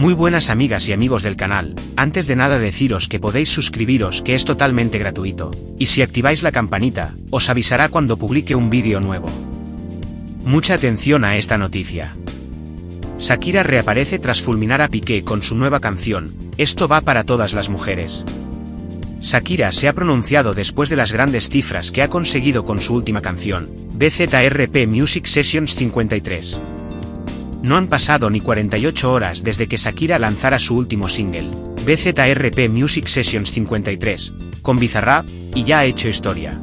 Muy buenas amigas y amigos del canal, antes de nada deciros que podéis suscribiros, que es totalmente gratuito, y si activáis la campanita, os avisará cuando publique un vídeo nuevo. Mucha atención a esta noticia. Shakira reaparece tras fulminar a Piqué con su nueva canción, Esto va para todas las mujeres. Shakira se ha pronunciado después de las grandes cifras que ha conseguido con su última canción, BZRP Music Sessions 53. No han pasado ni 48 horas desde que Shakira lanzara su último single, BZRP Music Sessions 53, con Bizarrap, y ya ha hecho historia.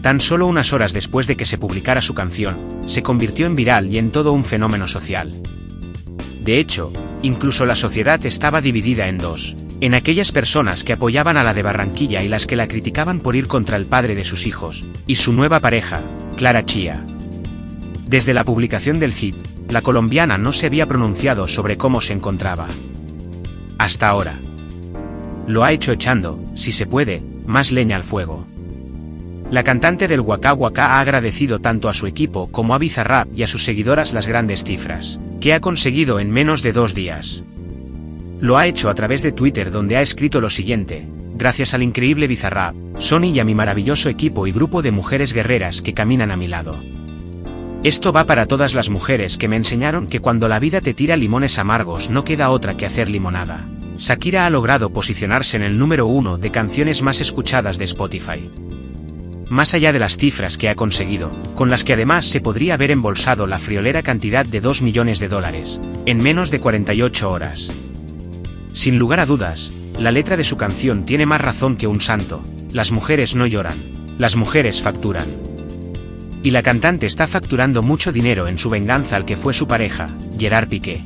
Tan solo unas horas después de que se publicara su canción, se convirtió en viral y en todo un fenómeno social. De hecho, incluso la sociedad estaba dividida en dos, en aquellas personas que apoyaban a la de Barranquilla y las que la criticaban por ir contra el padre de sus hijos, y su nueva pareja, Clara Chía. Desde la publicación del hit, la colombiana no se había pronunciado sobre cómo se encontraba. Hasta ahora. Lo ha hecho echando, si se puede, más leña al fuego. La cantante del Waka Waka ha agradecido tanto a su equipo como a Bizarrap y a sus seguidoras las grandes cifras que ha conseguido en menos de 2 días. Lo ha hecho a través de Twitter, donde ha escrito lo siguiente: gracias al increíble Bizarrap, Sony y a mi maravilloso equipo y grupo de mujeres guerreras que caminan a mi lado. Esto va para todas las mujeres que me enseñaron que cuando la vida te tira limones amargos no queda otra que hacer limonada. Shakira ha logrado posicionarse en el número 1 de canciones más escuchadas de Spotify. Más allá de las cifras que ha conseguido, con las que además se podría haber embolsado la friolera cantidad de $2 millones en menos de 48 horas. Sin lugar a dudas, la letra de su canción tiene más razón que un santo: las mujeres no lloran, las mujeres facturan. Y la cantante está facturando mucho dinero en su venganza al que fue su pareja, Gerard Piqué.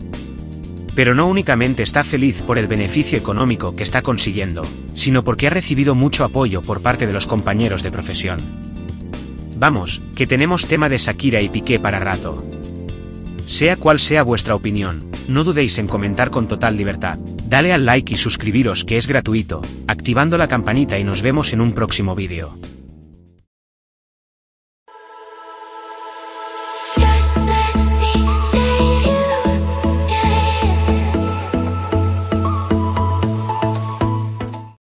Pero no únicamente está feliz por el beneficio económico que está consiguiendo, sino porque ha recibido mucho apoyo por parte de los compañeros de profesión. Vamos, que tenemos tema de Shakira y Piqué para rato. Sea cual sea vuestra opinión, no dudéis en comentar con total libertad, dale al like y suscribiros, que es gratuito, activando la campanita, y nos vemos en un próximo vídeo.